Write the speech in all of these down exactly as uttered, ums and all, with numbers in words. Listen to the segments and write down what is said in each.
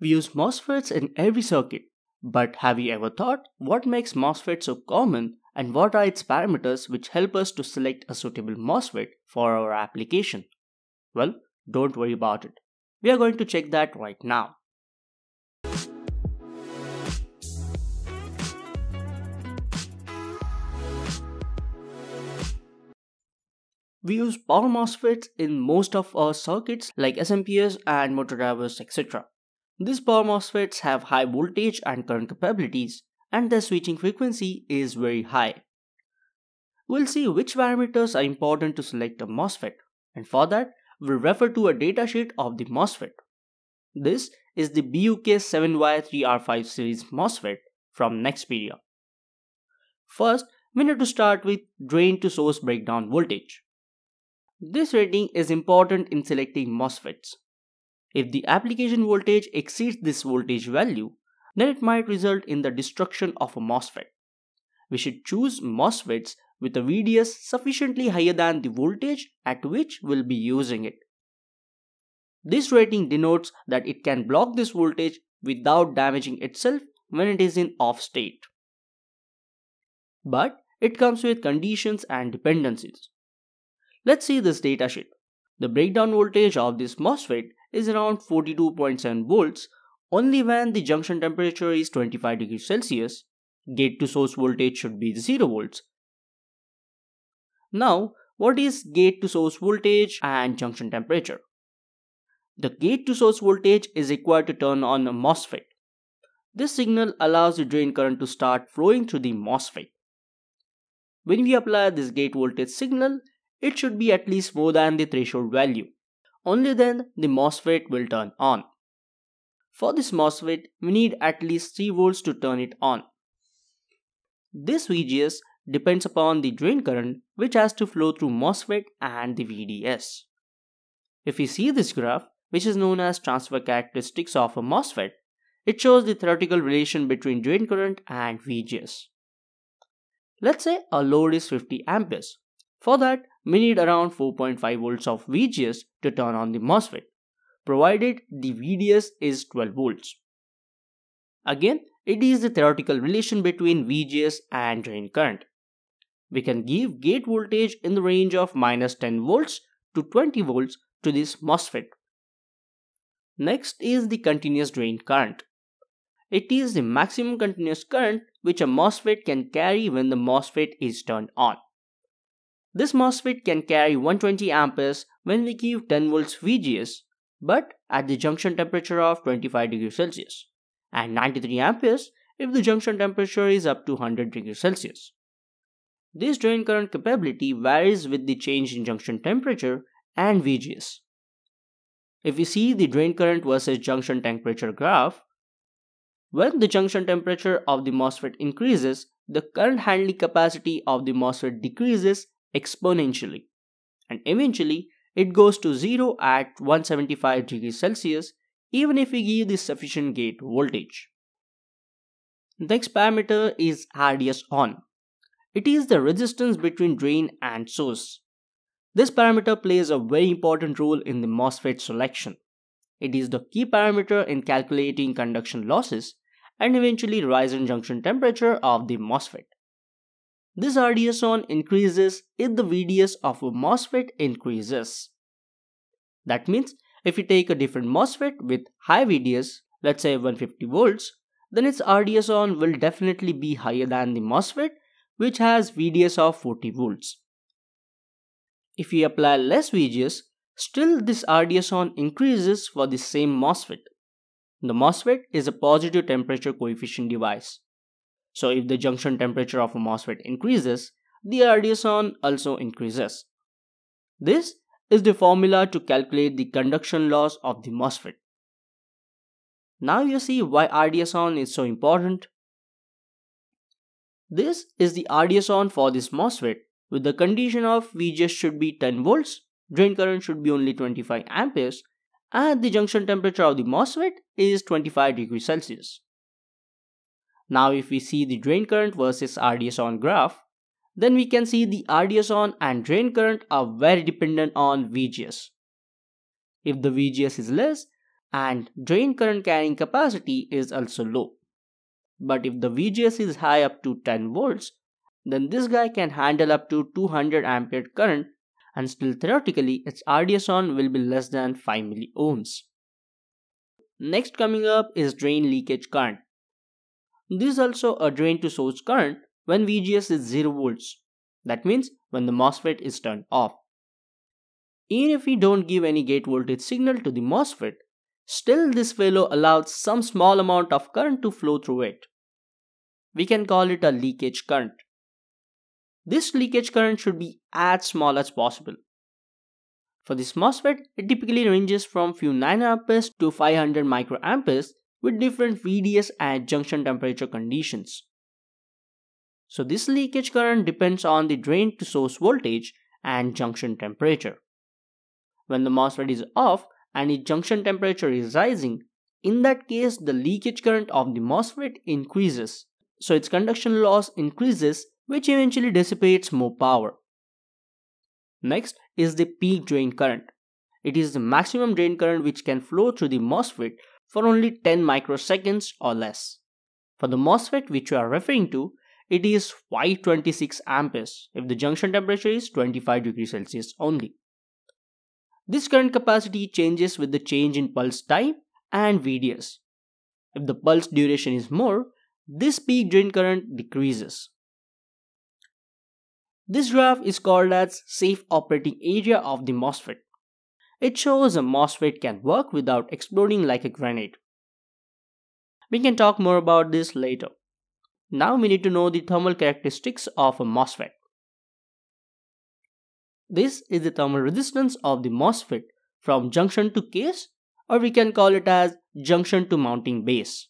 We use MOSFETs in every circuit, but have you ever thought what makes MOSFET so common and what are its parameters which help us to select a suitable MOSFET for our application? Well, don't worry about it. We are going to check that right now. We use power MOSFETs in most of our circuits like S M P S and motor drivers, et cetera. These power MOSFETs have high voltage and current capabilities, and their switching frequency is very high. We'll see which parameters are important to select a MOSFET, and for that, we'll refer to a datasheet of the MOSFET. This is the B U K seven Y three R five series MOSFET from Nexperia. First, we need to start with drain to source breakdown voltage. This rating is important in selecting MOSFETs. If the application voltage exceeds this voltage value, then it might result in the destruction of a MOSFET. We should choose MOSFETs with a V D S sufficiently higher than the voltage at which we'll be using it. This rating denotes that it can block this voltage without damaging itself when it is in off state. But it comes with conditions and dependencies. Let's see this datasheet. The breakdown voltage of this MOSFET is around forty-two point seven volts only when the junction temperature is twenty-five degrees Celsius, gate to source voltage should be zero volts. Now, what is gate to source voltage and junction temperature? The gate to source voltage is required to turn on a MOSFET. This signal allows the drain current to start flowing through the MOSFET. When we apply this gate voltage signal, it should be at least more than the threshold value. Only then the MOSFET will turn on. For this MOSFET, we need at least three volts to turn it on. This V G S depends upon the drain current which has to flow through MOSFET and the V D S. If you see this graph, which is known as transfer characteristics of a MOSFET, it shows the theoretical relation between drain current and V G S. Let's say our load is fifty amperes. For that, we need around four point five volts of V G S to turn on the MOSFET, provided the V D S is twelve volts. Again, it is the theoretical relation between V G S and drain current. We can give gate voltage in the range of minus ten volts to twenty volts to this MOSFET. Next is the continuous drain current. It is the maximum continuous current which a MOSFET can carry when the MOSFET is turned on. This MOSFET can carry one hundred twenty amperes when we give ten volts V G S, but at the junction temperature of twenty-five degrees Celsius, and ninety-three amperes if the junction temperature is up to one hundred degrees Celsius. This drain current capability varies with the change in junction temperature and V G S. If we see the drain current versus junction temperature graph, when the junction temperature of the MOSFET increases, the current handling capacity of the MOSFET decreases exponentially, and eventually it goes to zero at one hundred seventy-five degrees Celsius even if we give the sufficient gate voltage. The next parameter is R D S on. It is the resistance between drain and source. This parameter plays a very important role in the MOSFET selection. It is the key parameter in calculating conduction losses and eventually rise in junction temperature of the MOSFET. This R D S on increases if the V D S of a MOSFET increases. That means if you take a different MOSFET with high V D S, let's say one hundred fifty volts, then its R D S on will definitely be higher than the MOSFET which has V D S of forty volts. If you apply less V G S, still this R D S on increases for the same MOSFET. The MOSFET is a positive temperature coefficient device. So if the junction temperature of a MOSFET increases, the R D S on also increases. This is the formula to calculate the conduction loss of the MOSFET. Now you see why R D S on is so important. This is the R D S on for this MOSFET with the condition of V G S should be ten volts, drain current should be only twenty-five amperes, and the junction temperature of the MOSFET is twenty-five degrees Celsius. Now if we see the drain current versus R D S on graph, then we can see the R D S on and drain current are very dependent on V G S. If the V G S is less, and drain current carrying capacity is also low. But if the V G S is high up to ten volts, then this guy can handle up to two hundred ampere current, and still theoretically its R D S on will be less than five milliohms. Next coming up is drain leakage current. This is also a drain to source current when V G S is zero volts. That means when the MOSFET is turned off. Even if we don't give any gate voltage signal to the MOSFET, still this fellow allows some small amount of current to flow through it. We can call it a leakage current. This leakage current should be as small as possible. For this MOSFET, it typically ranges from few nine amperes to five hundred microamperes with different V D S and junction temperature conditions. So this leakage current depends on the drain to source voltage and junction temperature. When the MOSFET is off and its junction temperature is rising, in that case the leakage current of the MOSFET increases, so its conduction loss increases, which eventually dissipates more power. Next is the peak drain current. It is the maximum drain current which can flow through the MOSFET for only ten microseconds or less. For the MOSFET which we are referring to, it is five hundred twenty-six amperes if the junction temperature is twenty-five degrees Celsius only. This current capacity changes with the change in pulse type and V D S. If the pulse duration is more, this peak drain current decreases. This graph is called as safe operating area of the MOSFET. It shows a MOSFET can work without exploding like a grenade. We can talk more about this later. Now we need to know the thermal characteristics of a MOSFET. This is the thermal resistance of the MOSFET from junction to case, or we can call it as junction to mounting base.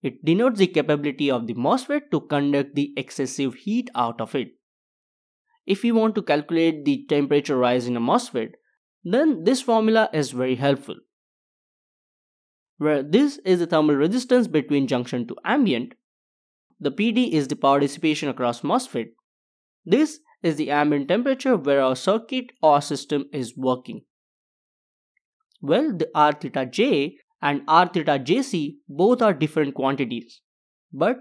It denotes the capability of the MOSFET to conduct the excessive heat out of it. If we want to calculate the temperature rise in a MOSFET, then this formula is very helpful, where this is the thermal resistance between junction to ambient. The P D is the power dissipation across MOSFET. This is the ambient temperature where our circuit or system is working. Well, the R theta J and R theta J C both are different quantities, but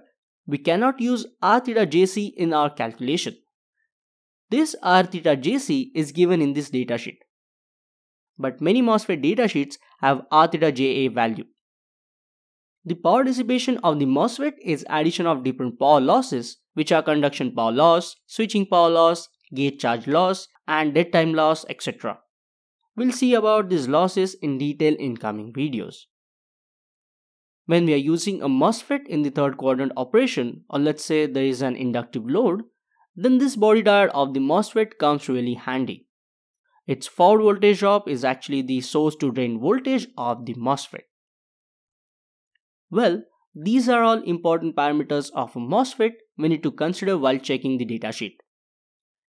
we cannot use R theta J C in our calculation. This R theta J C is given in this datasheet, but many MOSFET datasheets have R theta J A value. The power dissipation of the MOSFET is addition of different power losses, which are conduction power loss, switching power loss, gate charge loss, and dead time loss, et cetera. We'll see about these losses in detail in coming videos. When we are using a MOSFET in the third quadrant operation, or let's say there is an inductive load, then this body diode of the MOSFET comes really handy. Its forward voltage drop is actually the source to drain voltage of the MOSFET. Well, these are all important parameters of a MOSFET we need to consider while checking the datasheet.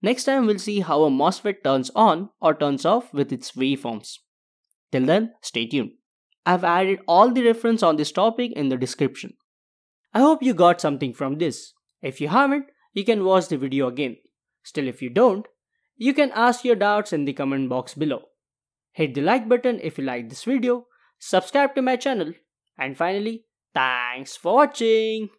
Next time we'll see how a MOSFET turns on or turns off with its waveforms. Till then, stay tuned. I've added all the reference on this topic in the description. I hope you got something from this. If you haven't, you can watch the video again. Still, if you don't, you can ask your doubts in the comment box below. Hit the like button if you like this video, subscribe to my channel, and finally, thanks for watching.